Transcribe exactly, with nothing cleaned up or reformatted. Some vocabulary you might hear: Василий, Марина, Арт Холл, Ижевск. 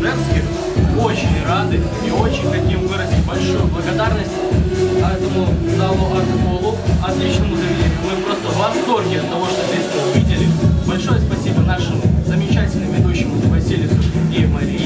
Ижевске очень рады и очень хотим выразить большую благодарность этому залу Art Hall, отличному заведению. Мы просто в восторге от того, что здесь мы увидели. Большое спасибо нашим замечательным ведущим Василию и Марине.